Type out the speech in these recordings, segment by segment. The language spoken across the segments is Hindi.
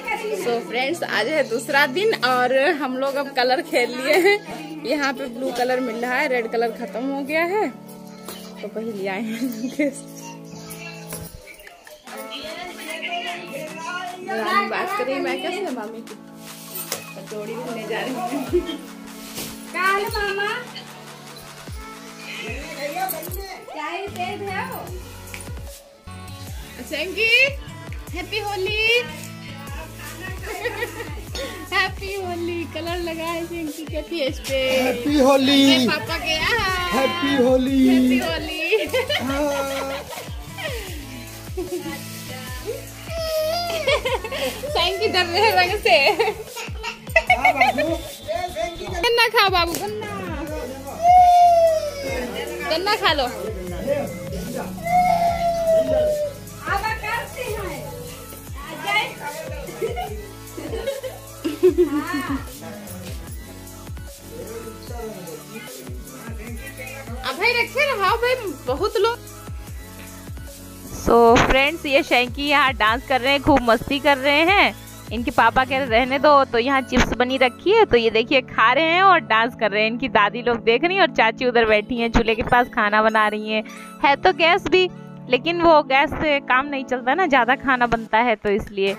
सो फ्रेंड्स, आज है दूसरा दिन और हम लोग अब कलर खेल लिए हैं। यहाँ पे ब्लू कलर मिल रहा है, रेड कलर खत्म हो गया है तो वही ले आए हैं। मामी बात कर रही, मैं कैसे है मामी की कचौड़ी लेने जा रही हूँ। मामा happy Holi, happy Holi. Colour लगाए शेंकी के फेस पे। हैप्पी होली पापा के, हैप्पी होली, हैप्पी होली। शेंकी डर रहे रंग से। गन्ना खाओ बाबू, गन्ना गन्ना खा लो। भाई रखे रहा भाई बहुत लोग। सो फ्रेंड्स, ये शेंकी यहाँ डांस कर रहे हैं, खूब मस्ती कर रहे हैं। इनके पापा कह रहे रहने दो, तो यहाँ चिप्स बनी रखी है तो ये देखिए खा रहे हैं और डांस कर रहे हैं। इनकी दादी लोग देख रही हैं और चाची उधर बैठी हैं चूल्हे के पास, खाना बना रही हैं। है तो गैस भी, लेकिन वो गैस से काम नहीं चलता ना, ज़्यादा खाना बनता है तो इसलिए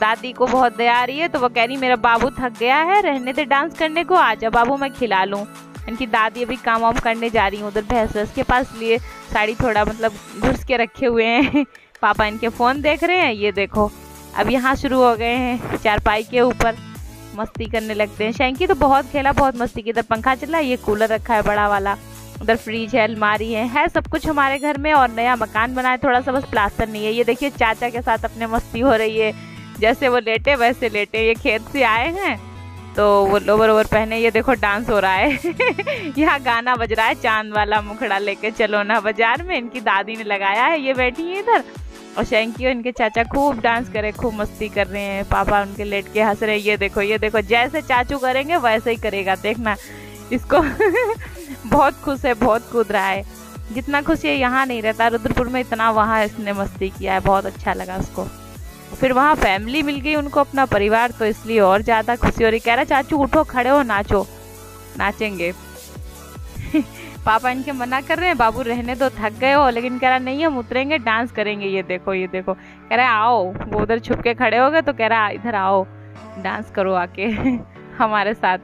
दादी को बहुत दया आ रही है। तो वो कह रही मेरा बाबू थक गया है, रहने दे डांस करने को, आजा बाबू मैं खिला लूँ। इनकी दादी अभी काम वाम करने जा रही हूँ उधर भैंस वैस के पास, लिए साड़ी थोड़ा मतलब घुस के रखे हुए हैं। पापा इनके फ़ोन देख रहे हैं। ये देखो अब यहाँ शुरू हो गए हैं चारपाई के ऊपर मस्ती करने लगते हैं। शेंकी तो बहुत खेला, बहुत मस्ती की। इधर पंखा चल रहा है, ये कूलर रखा है बड़ा वाला, उधर फ्रिज है, अलमारी है सब कुछ हमारे घर में। और नया मकान बना है थोड़ा सा, बस प्लास्टर नहीं है। ये देखिए चाचा के साथ अपने मस्ती हो रही है, जैसे वो लेटे वैसे लेटे। ये खेत से आए हैं तो वो लोवर ओवर पहने, ये देखो डांस हो रहा है। यहाँ गाना बज रहा है, चांद वाला मुखड़ा लेके चलो ना बाजार में, इनकी दादी ने लगाया है। ये बैठी है इधर और शेंकी और इनके चाचा खूब डांस करे, खूब मस्ती कर रहे हैं। पापा उनके लेट के हंस रहे हैं। ये देखो, ये देखो, जैसे चाचू करेंगे वैसे ही करेगा, देखना इसको। बहुत खुश है, बहुत कूद रहा है। जितना खुश है यहाँ नहीं रहता रुद्रपुर में, इतना वहाँ इसने मस्ती किया है। बहुत अच्छा लगा उसको। फिर वहाँ फैमिली मिल गई उनको, अपना परिवार, तो इसलिए और ज़्यादा खुशी हो रही। कह रहा चाचू उठो, खड़े हो, नाचो, नाचेंगे। पापा इनके मना कर रहे हैं, बाबू रहने दो थक गए हो, लेकिन कह रहा नहीं हम उतरेंगे, डांस करेंगे। ये देखो, ये देखो, कह रहा आओ। वो उधर छुप के खड़े हो गए तो कह रहा इधर आओ, डांस करो आके हमारे साथ,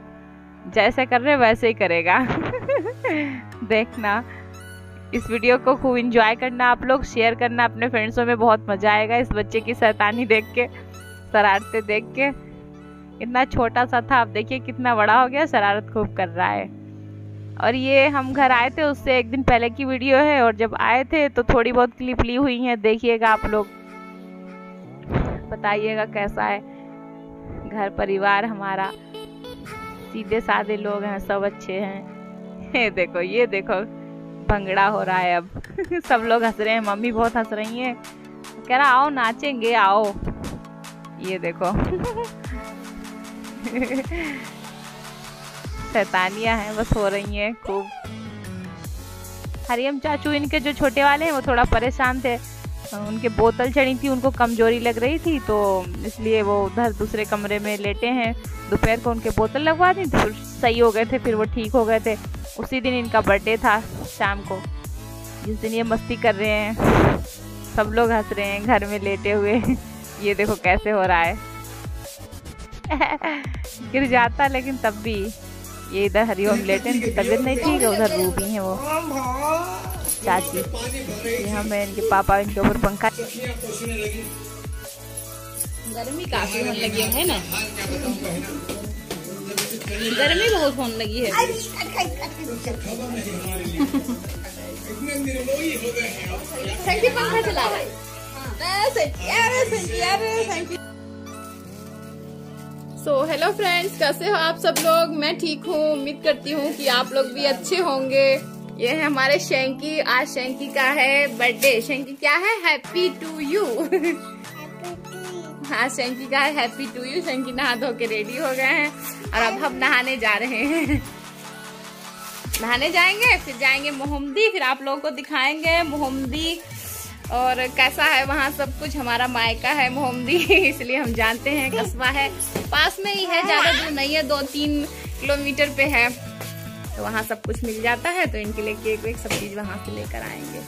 जैसे कर रहे वैसे ही करेगा। देखना, इस वीडियो को खूब एंजॉय करना, आप लोग शेयर करना अपने फ्रेंड्सों में, बहुत मज़ा आएगा। इस बच्चे की शैतानी देख के, शरारतें देख के। इतना छोटा सा था, आप देखिए कितना बड़ा हो गया, शरारत खूब कर रहा है। और ये हम घर आए थे उससे एक दिन पहले की वीडियो है, और जब आए थे तो थोड़ी बहुत क्लिप ली हुई है, देखिएगा आप लोग, बताइएगा कैसा है। घर परिवार हमारा, सीधे साधे लोग हैं, सब अच्छे हैं। ये देखो, ये देखो, भंगड़ा हो रहा है अब। सब लोग हंस रहे हैं, मम्मी बहुत हंस रही हैं, कह रहा आओ नाचेंगे आओ। ये देखो शैतानियाँ हैं बस हो रही हैं खूब। हरियम चाचू इनके जो छोटे वाले हैं वो थोड़ा परेशान थे, उनके बोतल चढ़ी थी, उनको कमजोरी लग रही थी, तो इसलिए वो उधर दूसरे कमरे में लेटे हैं। दोपहर को उनके बोतल लगवा दी, फिर सही हो गए थे, फिर वो ठीक हो गए थे। उसी दिन इनका बर्थडे था शाम को, जिस दिन ये मस्ती कर रहे हैं। सब लोग हंस रहे हैं घर में लेटे हुए। ये देखो कैसे हो रहा है। गिर जाता लेकिन तब भी। ये इधर हरिओम लेटे, इनकी तबीयत नहीं ठीक है, उधर रूबी है वो चाची। यहाँ मैं इनके पापा इनके ऊपर पंखा, गर्मी काफी होने लगी है ना, गर्मी बहुत होने लगी है। पंखा चला रहा है। सो हेलो फ्रेंड्स, कैसे हो आप सब लोग? मैं ठीक हूँ, उम्मीद करती हूँ कि आप लोग भी अच्छे होंगे। ये है हमारे शेंकी, आज शेंकी का है बर्थडे। शेंकी क्या है? Happy to you. हाँ, शेंकी का है हैप्पी टू यू। शेंकी नहा धो के रेडी हो गए हैं और अब हम नहाने जा रहे हैं। नहाने जाएंगे, फिर जाएंगे मोहम्मदी, फिर आप लोगों को दिखाएंगे मोहम्मदी और कैसा है वहाँ सब कुछ। हमारा मायका है मोहम्मदी, इसलिए हम जानते हैं। कस्बा है, पास में ही है, ज़्यादा दूर नहीं है, 2-3 किलोमीटर पे है। तो वहाँ सब कुछ मिल जाता है, तो इनके लिए केक वेक सब चीज़ वहाँ से लेकर आएंगे।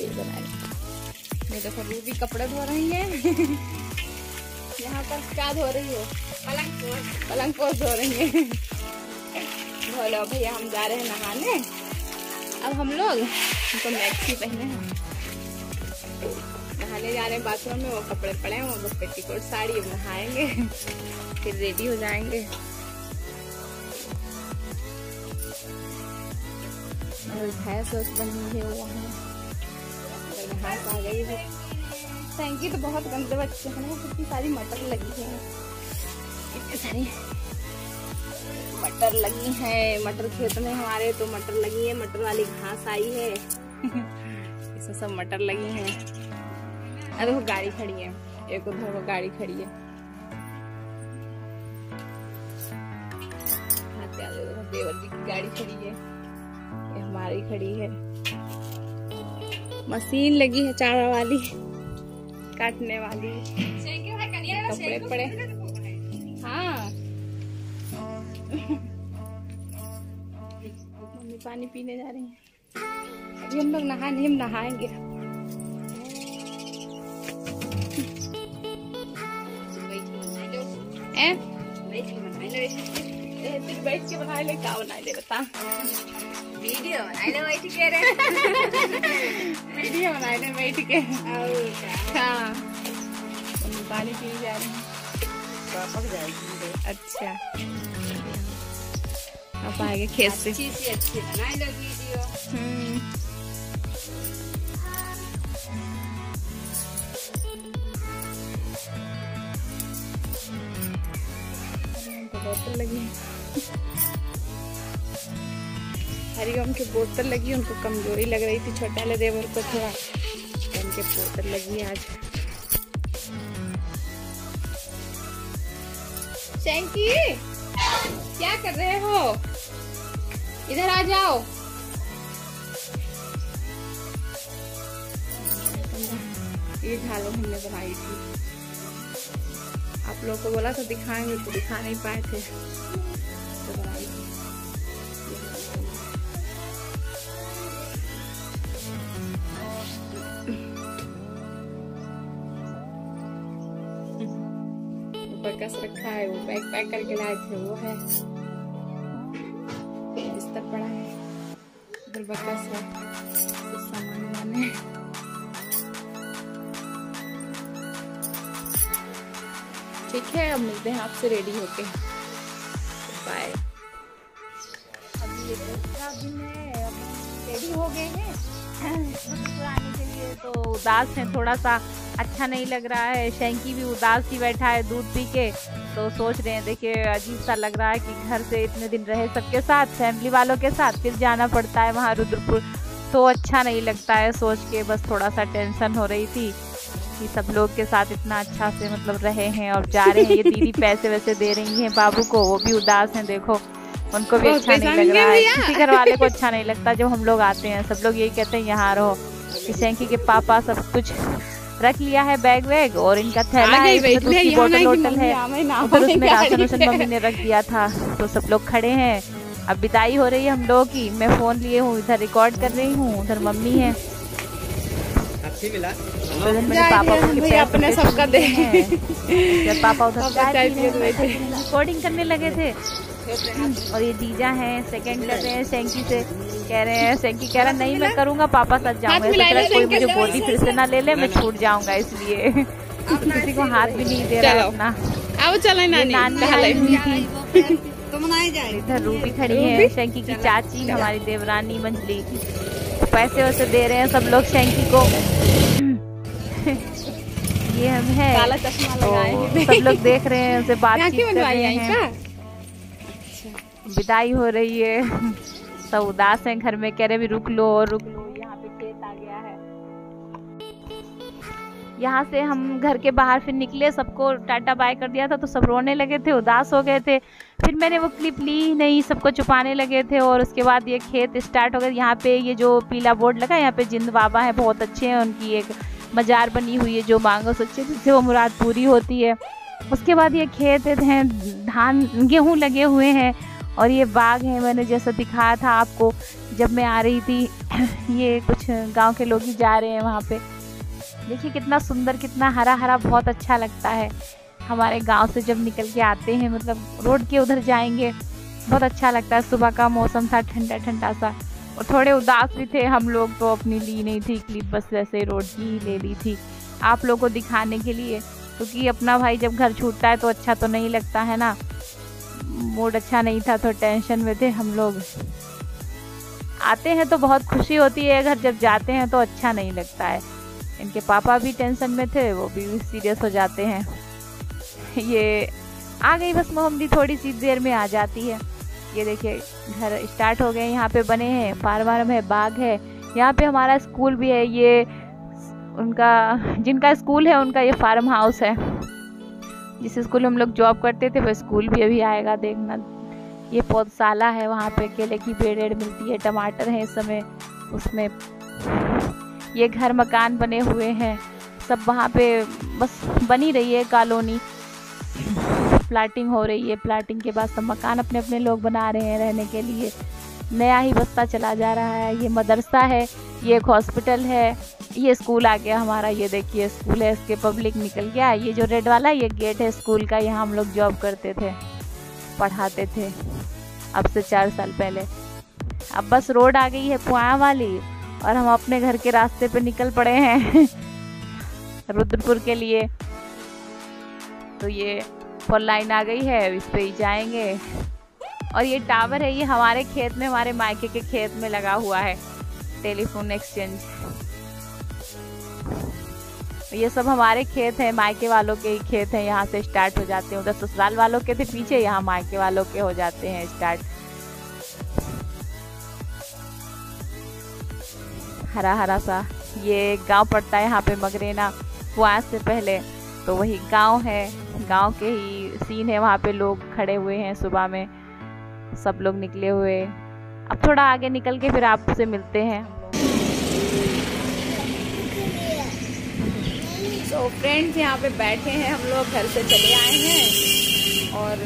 ये देखो रूबी कपड़े धो रही है। यहाँ पर क्या धो रही हो? पलंग पोछ धो रही है। धो लो भैया, हम जा रहे हैं नहाने। अब हम लोग तो मैक्सी पहने हैं, नहाने जा रहे हैं बाथरूम में। वो कपड़े पड़े हैं, वो पेटीकोट साड़ी नहाएंगे, फिर रेडी हो जाएंगे। भैंस बनी है वहाँ, भैंस आ गई है। टैंकी तो बहुत गंदे बच्चे हैं, कितनी सारी मटर लगी है, कितनी सारी मटर लगी है। मटर खेत में हमारे, तो मटर लगी है, मटर वाली घास आई है। इसमें सब मटर लगी है। अरे वो गाड़ी खड़ी है, एक उधर वो गाड़ी खड़ी है। देवर जी की गाड़ी खड़ी है, ये हमारी खड़ी है। मशीन लगी है चारा वाली, काटने वाली। कपड़े पड़े, हाँ। मम्मी पानी पीने जा रही है। अभी हम लोग नहा नहीं, हम नहाएंगे। बैठ के बना ले, क्या बना ले बता। वीडियो बना ले, बैठ के वीडियो बना ले बैठ के। हाँ, मम्मी पानी पीने जा रही है, पक जाएगी। अच्छा, अब आएंगे खेत से। अच्छी बनाई लोग वीडियो। बोतल लगी, हरिओम की बोतल लगी। उनको कमजोरी लग रही थी, छोटा ले देवर को थोड़ा, उनके बोतल लगी आज। चैंकी, क्या कर रहे हो? इधर आ जाओ। ये झालो हमने बनाई थी, आप लोगों को बोला तो दिखाएंगे, तो दिखा नहीं पाए थे, तो बनाई थी। कस रखा है, वो पैक पैक करके लाए थे। वो है बिस्तर पड़ा है, उधर बकस है, सामान वाने। ठीक है, अब मिलते हैं आपसे रेडी होके। बाय। अभी रेडी हो गए हैं आने के लिए, तो उदास हैं, थोड़ा सा अच्छा नहीं लग रहा है। शैंकी भी उदास ही बैठा है दूध पी के, तो सोच रहे हैं, देखिए अजीब सा लग रहा है कि घर से इतने दिन रहे सबके साथ, फैमिली वालों के साथ, फिर जाना पड़ता है वहाँ रुद्रपुर, तो अच्छा नहीं लगता है सोच के। बस थोड़ा सा टेंशन हो रही थी कि सब लोग के साथ इतना अच्छा से मतलब रहे हैं और जा रहे हैं। ये दीदी पैसे वैसे दे रही हैं बाबू को, वो भी उदास हैं, देखो उनको भी अच्छा नहीं लग रहा है। किसी घर वाले को अच्छा नहीं लगता जब हम लोग आते हैं, सब लोग यही कहते हैं यहाँ रहो। शैंकी के पापा सब कुछ रख लिया है बैग वैग, और इनका थैला है, उसकी बोतल वोटल है, और उसमें राशन वाशन मम्मी ने रख दिया था। तो सब लोग खड़े हैं, अब विदाई हो रही है हम लोगों की। मैं फ़ोन लिए हूँ, इधर रिकॉर्ड कर रही हूँ, उधर मम्मी है। पापा उधर रिकॉर्डिंग करने लगे थे, और ये जीजा हैं सेकंड कर रहे हैं शैंकी से। कह रहे हैं, शैंकी कह रहा नहीं मैं करूँगा, पापा साथ जाऊँगा, कोई मुझे बोली फिर से ना ले ले, मैं छूट जाऊँगा, इसलिए किसी को हाथ भी नहीं दे रहा अपना। अब चले नानी थी, इधर रूबी खड़ी है, शैंकी की चाची, हमारी देवरानी मंजली। पैसे वैसे दे रहे हैं सब लोग शैंकी को, ये हम है। सब लोग देख रहे हैं, उनसे बातचीत कर रहे हैं। विदाई हो रही है, सब उदास हैं घर में, कह रहे भी रुक लो रुक लो। यहाँ पे खेत आ गया है, यहाँ से हम घर के बाहर फिर निकले, सबको टाटा बाय कर दिया था तो सब रोने लगे थे, उदास हो गए थे। फिर मैंने वो क्लिप ली नहीं, सबको छुपाने लगे थे। और उसके बाद ये खेत स्टार्ट हो गए। यहाँ पे ये जो पीला बोर्ड लगा है, यहाँ पे जिंद बाबा हैं, बहुत अच्छे हैं, उनकी एक मज़ार बनी हुई है, जो मांगो सच्चे जिससे वो मुराद पूरी होती है। उसके बाद ये खेत हैं, धान गेहूँ लगे हुए हैं, और ये बाग है, मैंने जैसा दिखाया था आपको जब मैं आ रही थी। ये कुछ गांव के लोग ही जा रहे हैं वहाँ पे। देखिए कितना सुंदर, कितना हरा हरा, बहुत अच्छा लगता है। हमारे गांव से जब निकल के आते हैं, मतलब रोड के उधर जाएंगे, बहुत अच्छा लगता है। सुबह का मौसम था, ठंडा ठंडा सा, और थोड़े उदास भी थे हम लोग, तो अपनी ली नहीं थी क्लिप, बस वैसे रोड की ही ले ली थी आप लोगों को दिखाने के लिए, क्योंकि अपना भाई जब घर छूटता है तो अच्छा तो नहीं लगता है ना। मूड अच्छा नहीं था, तो टेंशन में थे हम लोग। आते हैं तो बहुत खुशी होती है, घर जब जाते हैं तो अच्छा नहीं लगता है। इनके पापा भी टेंशन में थे, वो भी सीरियस हो जाते हैं। ये आ गई बस मोहम्मदी, थोड़ी सी देर में आ जाती है। ये देखिए घर स्टार्ट हो गए, यहाँ पे बने हैं, फार्म है, बाग है, यहाँ पे हमारा स्कूल भी है। ये उनका, जिनका स्कूल है उनका ये फार्म हाउस है। जिस स्कूल में हम लोग जॉब करते थे वो स्कूल भी अभी आएगा देखना। ये पौधशाला है, वहाँ पे केले की पेड़ मिलती है, टमाटर है इस समय उसमें। ये घर मकान बने हुए हैं सब, वहाँ पे बस बनी रही है कॉलोनी, प्लाटिंग हो रही है। प्लाटिंग के बाद सब मकान अपने अपने लोग बना रहे हैं रहने के लिए। नया ही बस्ता चला जा रहा है। ये मदरसा है, ये एक हॉस्पिटल है, ये स्कूल आ गया हमारा। ये देखिए स्कूल है, इसके पब्लिक निकल गया। ये जो रेड वाला ये गेट है स्कूल का, यहाँ हम लोग जॉब करते थे, पढ़ाते थे, अब से 4 साल पहले। अब बस रोड आ गई है पुआ वाली, और हम अपने घर के रास्ते पे निकल पड़े हैं रुद्रपुर के लिए। तो ये फोर लाइन आ गई है, इस पे ही जाएंगे। और ये टावर है, ये हमारे खेत में, हमारे मायके के खेत में लगा हुआ है, टेलीफोन एक्सचेंज। ये सब हमारे खेत हैं, मायके वालों के ही खेत हैं। यहाँ से स्टार्ट हो जाते हैं, उधर ससुराल वालों के थे पीछे, यहाँ मायके वालों के हो जाते हैं स्टार्ट। हरा हरा सा ये गांव पड़ता है यहाँ पे, मगरेना कुआ से पहले, तो वही गांव है, गांव के ही सीन है। वहाँ पे लोग खड़े हुए हैं सुबह में, सब लोग निकले हुए। अब थोड़ा आगे निकल के फिर आपसे मिलते हैं। तो फ्रेंड्स यहाँ पे बैठे हैं हम लोग, घर से चले आए हैं, और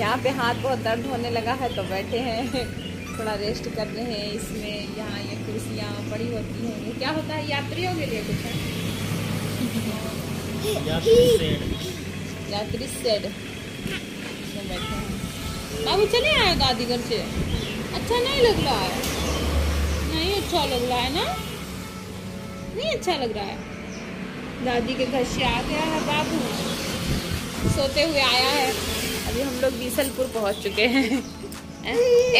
यहाँ पे हाथ बहुत दर्द होने लगा है, तो बैठे हैं, थोड़ा रेस्ट कर रहे हैं। इसमें यहाँ ये कुर्सियाँ पड़ी होती हैं, ये क्या होता है, यात्रियों के लिए कुछ है, यात्री शेड में बैठे हैं। बाबू चले आए दादी घर से, अच्छा नहीं लग रहा है, नहीं अच्छा लग रहा है ना, नहीं अच्छा लग रहा है। दादी के घर से आ गया है बाबू, सोते हुए आया है। अभी हम लोग बीसलपुर पहुंच चुके हैं,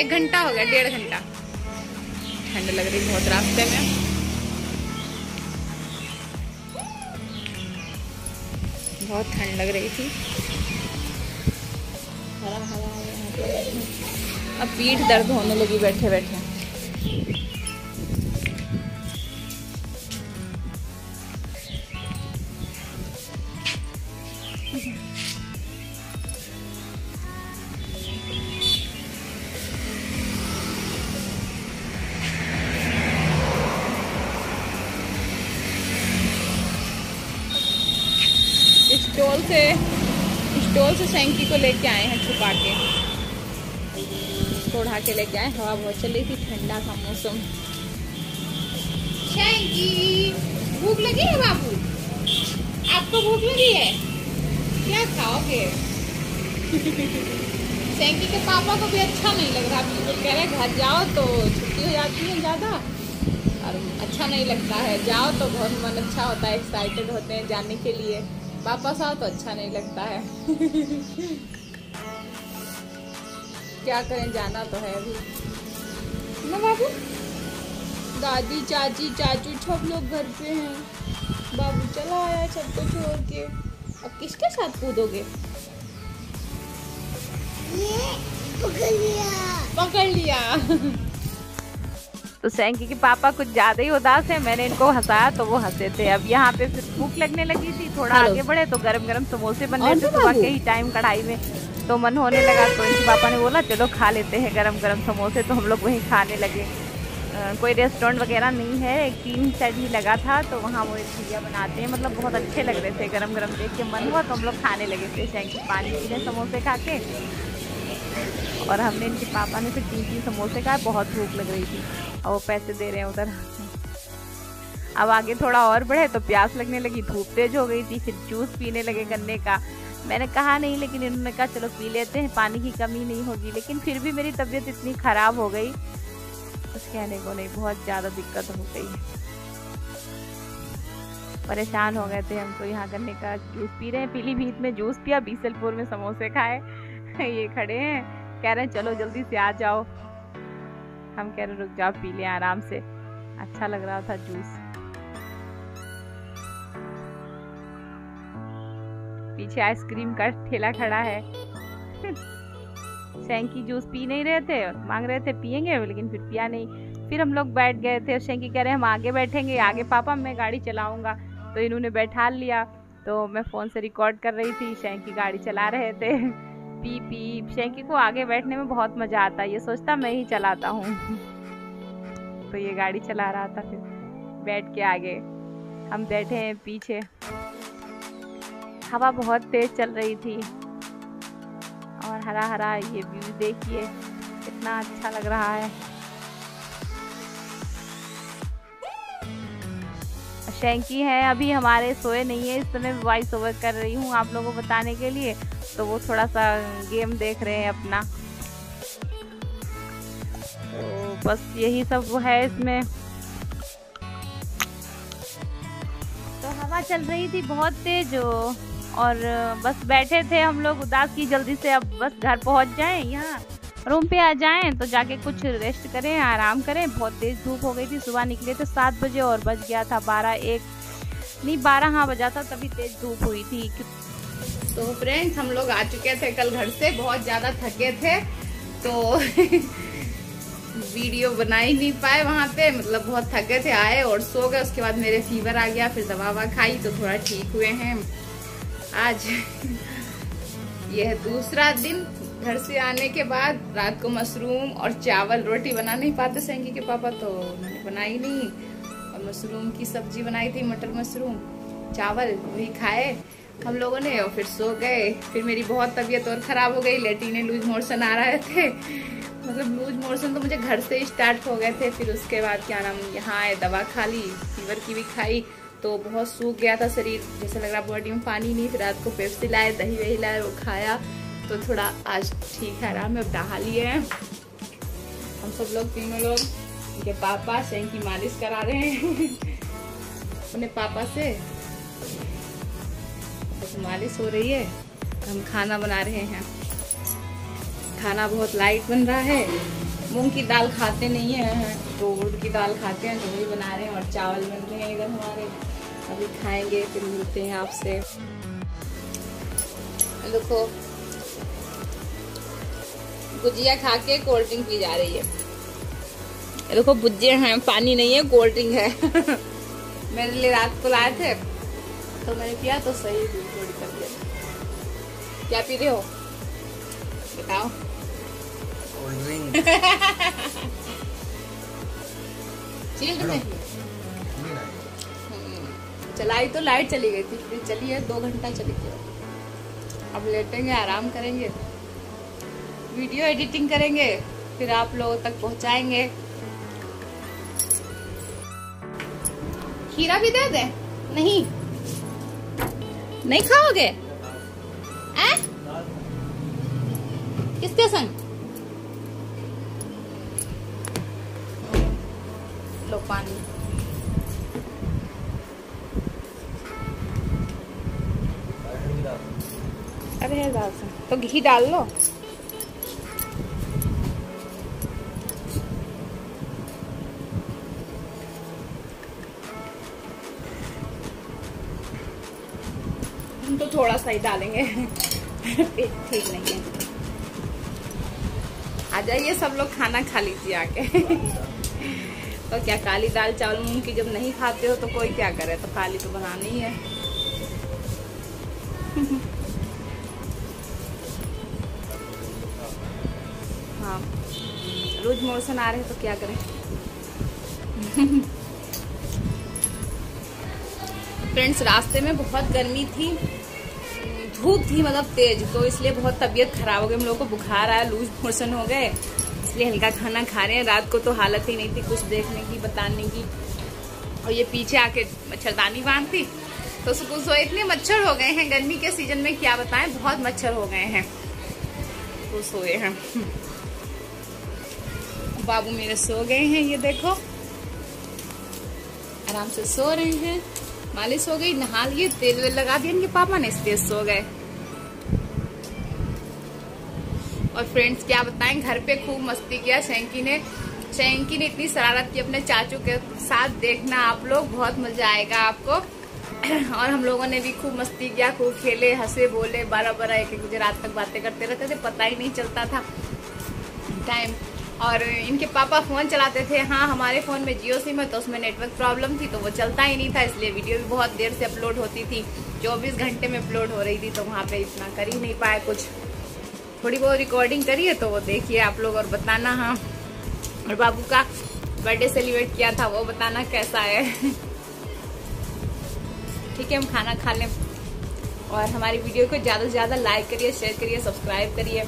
1 घंटा हो गया, 1.5 घंटा। ठंड लग रही बहुत रास्ते में। बहुत ठंड लग रही थी, हरा हरा है। अब पीठ दर्द होने लगी बैठे बैठे। स्टोल से सैंकी को लेके आए हैं, छुपा के उड़ा के लेके आए। हवा बहुत चल रही थी, ठंडा था मौसम। भूख लगी है बाबू आपको? भूख लगी है, क्या खाओगे? सैंकी के पापा को भी अच्छा नहीं लग रहा, बिल्कुल कह रहे घर जाओ तो छुट्टी हो जाती है ज़्यादा, और अच्छा नहीं लगता है, जाओ तो बहुत मन अच्छा होता है, एक्साइटेड होते हैं जाने के लिए, वापस आओ तो अच्छा नहीं लगता है। क्या करें, जाना तो है अभी ना बाबू। दादी, चाची, चाचू सब लोग घर पे हैं, बाबू चला आया सबको छोड़ के। अब किसके साथ कूदोगे? ये पकड़ लिया। तो तो सैंकी के पापा कुछ ज्यादा ही उदास है, मैंने इनको हंसाया तो वो हंसे थे। अब यहाँ पे फिर भूख लगने लगी थी, थोड़ा आगे बढ़े तो गरम गरम समोसे बन रहे थे सुबह के ही टाइम कढ़ाई में, तो मन होने लगा तो इनके पापा ने बोला चलो खा लेते हैं गरम गरम समोसे, तो हम लोग वहीं खाने लगे। कोई रेस्टोरेंट वगैरह नहीं है, एक टीन सेट ही लगा था तो वहाँ वो भैया बनाते हैं, मतलब बहुत अच्छे लग रहे थे, गरम गरम देख के मन हुआ तो हम लोग खाने लगे थे। सैंकी पानी पी रहे समोसे खा के और हमने इनके पापा ने फिर तीन समोसे खाए, बहुत भूख लग रही थी और वो पैसे दे रहे हैं उधर। अब आगे थोड़ा और बढ़े तो प्यास लगने लगी, धूप तेज हो गई थी, फिर जूस पीने लगे गन्ने का। मैंने कहा नहीं, लेकिन इन्होंने कहा चलो पी लेते हैं, पानी की कमी नहीं होगी। लेकिन फिर भी मेरी तबीयत इतनी ख़राब हो गई कुछ कहने को नहीं, बहुत ज़्यादा दिक्कत हो गई, परेशान हो गए थे हम। तो यहाँ गन्ने का जूस पी रहे हैं, पीलीभीत में जूस पिया, बीसलपुर में समोसे खाए। ये खड़े हैं कह रहे हैं चलो जल्दी से आ जाओ, हम कह रहे हैं रुक जाओ पी लें आराम से, अच्छा लग रहा था जूस। पीछे आइसक्रीम का ठेला खड़ा है। सैंकी जूस पी नहीं रहे थे, मांग रहे थे पियेंगे लेकिन फिर पिया नहीं। फिर हम लोग बैठ गए थे और सैंकी कह रहे हम आगे बैठेंगे, आगे पापा मैं गाड़ी चलाऊंगा, तो इन्होंने बैठा लिया। तो मैं फ़ोन से रिकॉर्ड कर रही थी, सैंकी गाड़ी चला रहे थे। पी पी सैंकी को आगे बैठने में बहुत मज़ा आता है, ये सोचता मैं ही चलाता हूँ। तो ये गाड़ी चला रहा था, फिर बैठ के आगे हम बैठे हैं पीछे। हवा बहुत तेज चल रही थी और हरा हरा ये व्यू देखिए कितना अच्छा लग रहा है। सैंकी है अभी हमारे सोए नहीं है, इस समय वॉइस ओवर कर रही हूँ आप लोगों को बताने के लिए, तो वो थोड़ा सा गेम देख रहे हैं अपना। तो बस यही सब वो है इसमें। तो हवा चल रही थी बहुत तेज और बस बैठे थे हम लोग उदास की, जल्दी से अब बस घर पहुंच जाएं, यहाँ रूम पे आ जाएं तो जाके कुछ रेस्ट करें, आराम करें। बहुत तेज़ धूप हो गई थी, सुबह निकले थे 7 बजे और बज गया था 12 बजा था तभी तेज़ धूप हुई थी। तो फ्रेंड्स हम लोग आ चुके थे कल घर से, बहुत ज़्यादा थके थे तो वीडियो बना ही नहीं पाए वहाँ पे, मतलब बहुत थके थे, आए और सो गए। उसके बाद मेरे फीवर आ गया, फिर दवा खाई तो थोड़ा ठीक हुए हैं आज। यह दूसरा दिन घर से आने के बाद, रात को मशरूम और चावल रोटी बना नहीं पाते सैंकी के पापा तो मैंने बनाई नहीं, और मशरूम की सब्जी बनाई थी, मटर मशरूम चावल वही खाए हम लोगों ने और फिर सो गए। फिर मेरी बहुत तबीयत और ख़राब हो गई, लेटीने लूज मोशन आ रहे थे, मतलब लूज मोशन तो मुझे घर से ही स्टार्ट हो गए थे। फिर उसके बाद क्या नाम यहाँ आए, दवा खा ली, फीवर की भी खाई तो बहुत सूख गया था शरीर, जैसे लग रहा बॉडी में पानी नहीं। फिर रात को पेप्सी लाए, दही वही लाए, वो खाया तो थोड़ा आज ठीक है, आराम में नहा लिए हैं हम सब लोग, तीनों लोग। उनके पापा सैंकी मालिश करा रहे हैं अपने पापा से, तो मालिश हो रही है। हम खाना बना रहे हैं, खाना बहुत लाइट बन रहा है, मूंग की दाल खाते नहीं हैं तो उड़द की दाल खाते हैं तो वही बना रहे हैं, और चावल बन रहे हैं इधर हमारे, अभी खाएंगे फिर मिलते हैं आपसे। देखो गुजिया खा के कोल्ड ड्रिंक पी जा रही है, देखो भुजिया हैं, पानी नहीं है, कोल्ड ड्रिंक है। मेरे लिए रात को लाए थे तो मैंने पिया तो सही थोड़ी तबियत। क्या पी रहे हो बताओ? चलाई तो लाइट चली गई थी, फिर चली है 2 घंटा चली गई। अब लेटेंगे, आराम करेंगे, वीडियो एडिटिंग करेंगे, फिर आप लोगों तक पहुंचाएंगे। खीरा भी दे दे? नहीं नहीं खाओगे किसके संग? लो पानी। अरे डाल तो घी डाल लो। हम तो थोड़ा सा ही डालेंगे, पेट ठीक नहीं है। आ जाइए सब लोग, खाना खा लीजिए आके। तो क्या काली दाल चावल मूंग की जब नहीं खाते हो तो कोई क्या करे, तो काली तो बनानी ही है। हाँ रोज मोशन आ रहे हैं तो क्या करें। फ्रेंड्स रास्ते में बहुत गर्मी थी, धूप थी मतलब तेज, तो इसलिए बहुत तबीयत खराब हो गई हम लोगों को, बुखार आया, लूज मोशन हो गए, इसलिए हल्का खाना खा रहे हैं। रात को तो हालत ही नहीं थी कुछ देखने की बताने की। और ये पीछे आके मच्छरदानी बांधती तो सुकून सो, इतने मच्छर हो गए हैं गर्मी के सीजन में क्या बताएं, बहुत मच्छर हो गए हैं तो सोए हैं। बाबू मेरे सो गए हैं, ये देखो आराम से सो रहे हैं, मालिश हो गई, नहा लिए, तेल वेल लगा दिया इनके पापा ने, इसलिए सो गए। और फ्रेंड्स क्या बताएं, घर पे खूब मस्ती किया शैंकी ने इतनी शरारत की अपने चाचू के साथ, देखना आप लोग बहुत मजा आएगा आपको। और हम लोगों ने भी खूब मस्ती किया, खूब खेले, हंसे, बोले, बारह एक बजे रात तक बातें करते रहते थे, पता ही नहीं चलता था टाइम। और इनके पापा फ़ोन चलाते थे, हाँ हमारे फ़ोन में जियो सिम है तो उसमें नेटवर्क प्रॉब्लम थी तो वो चलता ही नहीं था, इसलिए वीडियो भी बहुत देर से अपलोड होती थी, 24 घंटे में अपलोड हो रही थी, तो वहाँ पे इतना कर ही नहीं पाए कुछ, थोड़ी बहुत रिकॉर्डिंग करी है तो वो देखिए आप लोग और बताना। हाँ और बाबू का बर्थडे सेलिब्रेट किया था, वो बताना कैसा है। ठीक है हम खाना खा लें। और हमारी वीडियो को ज़्यादा से ज़्यादा लाइक करिए, शेयर करिए, सब्सक्राइब करिए,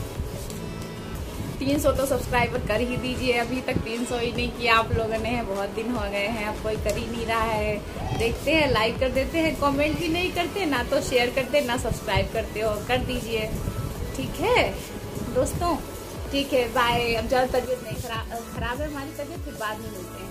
300 तो सब्सक्राइबर कर ही दीजिए, अभी तक 300 ही नहीं किया आप लोगों ने, बहुत दिन हो गए हैं, अब कोई कर ही नहीं रहा है। देखते हैं लाइक कर देते हैं, कमेंट भी नहीं करते, ना तो शेयर करते ना सब्सक्राइब करते हो, कर दीजिए ठीक है दोस्तों। ठीक है बाय, अब ज़्यादा तबीयत नहीं खराब है हमारी तबीयत, फिर बाद में मिलते हैं।